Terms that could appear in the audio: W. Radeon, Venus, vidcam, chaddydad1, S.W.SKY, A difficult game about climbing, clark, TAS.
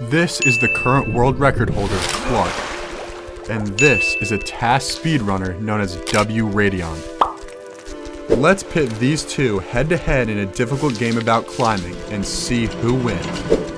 This is the current world record holder, Clark. And this is a TAS speedrunner known as W. Radeon. Let's pit these two head-to-head in a difficult game about climbing and see who wins.